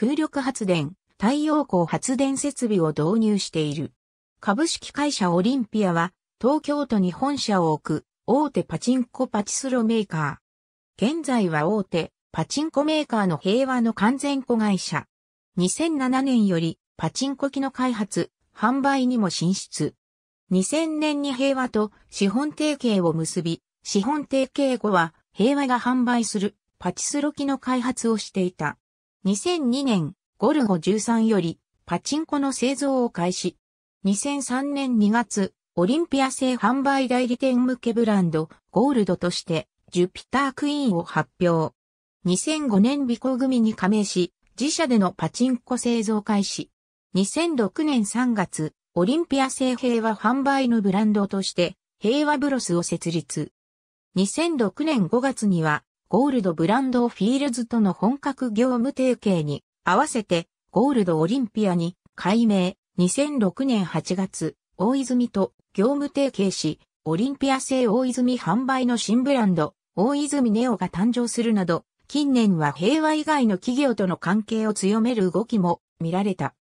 風力発電、太陽光発電設備を導入している。株式会社オリンピアは、東京都に本社を置く、大手パチンコパチスロメーカー。現在は大手、パチンコメーカーの平和の完全子会社。2007年より、パチンコ機の開発、販売にも進出。2000年に平和と資本提携を結び、資本提携後は、平和が販売するパチスロ機の開発をしていた。2002年、ゴルゴ13より、パチンコの製造を開始。2003年2月、オリンピア製販売代理店向けブランド、ゴールドとして、ジュピタークイーンを発表。2005年ビコ組に加盟し、自社でのパチンコ製造開始。2006年3月、オリンピア製平和販売のブランドとして、平和ブロスを設立。2006年5月には、ゴールドブランドをフィールズとの本格業務提携に、合わせて、ゴールドオリンピアに、改名。2006年8月、大泉と業務提携し、オリンピア製大泉販売の新ブランド、大泉ネオが誕生するなど、近年は平和以外の企業との関係を強める動きも見られた。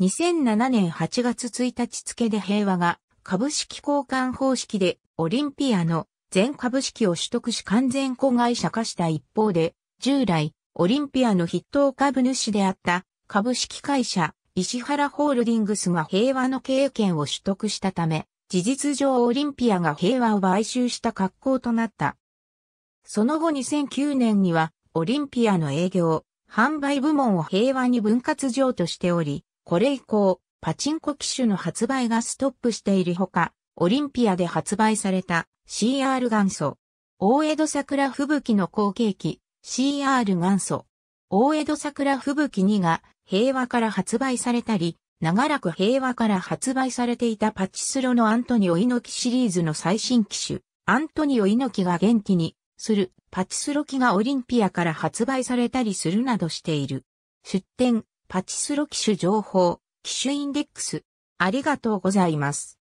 2007年8月1日付で平和が株式交換方式でオリンピアの全株式を取得し完全子会社化した一方で、従来オリンピアの筆頭株主であった株式会社石原ホールディングスが平和の経営権を取得したため、事実上オリンピアが平和を買収した格好となった。その後2009年にはオリンピアの営業、販売部門を平和に分割譲渡しており、これ以降、パチンコ機種の発売がストップしているほか、オリンピアで発売された CR 元祖、大江戸桜吹雪の後継機 CR 元祖、大江戸桜吹雪2が平和から発売されたり、長らく平和から発売されていたパチスロのアントニオ猪木シリーズの最新機種、アントニオ猪木が元気にするパチスロ機がオリンピアから発売されたりするなどしている。出展、パチスロ機種情報、機種インデックス。ありがとうございます。